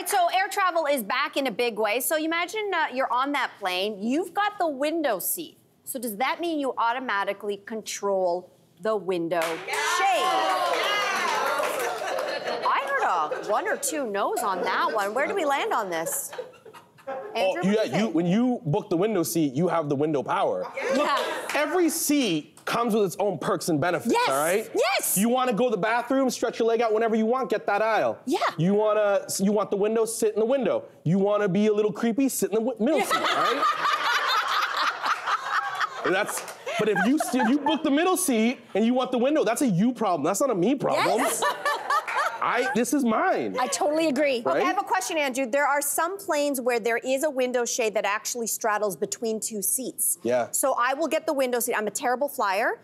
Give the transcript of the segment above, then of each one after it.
right, so air travel is back in a big way. So you imagine you're on that plane. You've got the window seat. So does that mean you automatically control the window shade? I heard a one or two no's on that one. Where do we land on this? Andrew, when you book the window seat, you have the window power. Yeah. Look, every seat comes with its own perks and benefits, all right? Yes! You want to go to the bathroom, stretch your leg out whenever you want, get that aisle. Yeah. You want the window, sit in the window. You want to be a little creepy, sit in the middle seat, all right? But if you book the middle seat and you want the window, that's a you problem. That's not a me problem. Yes. This is mine. I totally agree. Right? Okay, I have a question, Andrew. There are some planes where there is a window shade that actually straddles between two seats. Yeah. So I will get the window seat. I'm a terrible flyer,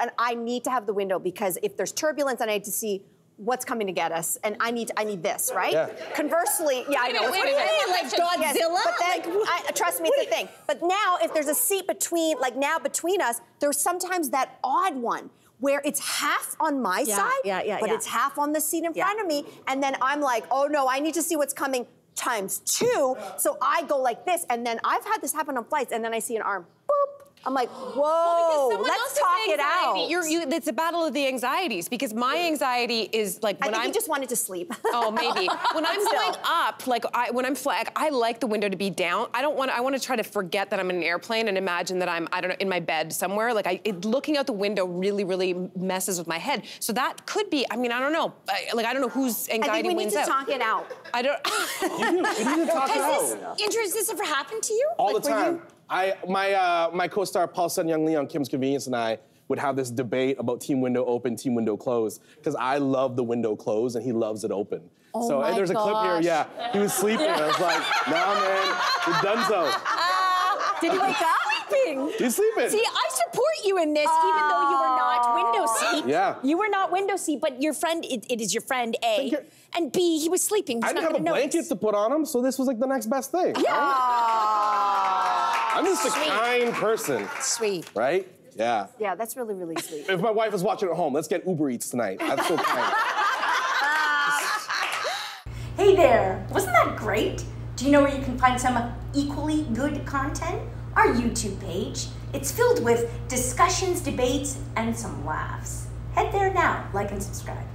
and I need to have the window because if there's turbulence, I need to see what's coming to get us, and I need this, right? Yeah. Conversely, wait a minute, like Godzilla? But then, like, trust me, it's a thing. But now, if there's a seat between, like now between us, there's sometimes that odd one where it's half on my side, but it's half on the seat in front of me, and then I'm like, oh no, I need to see what's coming times two, so I go like this, and then I've had this happen on flights, and then I see an arm, boop. I'm like, whoa, well, let's talk it out. It's a battle of the anxieties, because my anxiety is like when I think you just wanted to sleep. Oh, maybe. When I'm going up, like when I'm flying, I like the window to be down. I want to try to forget that I'm in an airplane and imagine that I'm, I don't know, in my bed somewhere. Like looking out the window really, really messes with my head. So that could be, I mean, I don't know. I don't know whose anxiety wins out. I think we need to talk it out. I don't. You need to talk it out. Andrew, has this ever happened to you? All the time. My co-star Paul Sun-Hyung Lee on Kim's Convenience and I would have this debate about team window open, team window closed, because I love the window closed and he loves it open. Oh so my and there's gosh. A clip here, he was sleeping. I was like, nah, man, we're donezo. Did he wake up? He's sleeping. See, I support you in this, even though you were not window seat. Yeah. You were not window seat, but your friend, it is your friend, A. And B, he was sleeping. He's I didn't have a blanket to put on him, so this was like the next best thing. Yeah. I'm just a kind person. Sweet. Right? Yeah. Yeah, that's really, really sweet. If my wife is watching at home, let's get Uber Eats tonight. That's so kind. Hey there. Wasn't that great? Do you know where you can find some equally good content? Our YouTube page. It's filled with discussions, debates, and some laughs. Head there now, like and subscribe.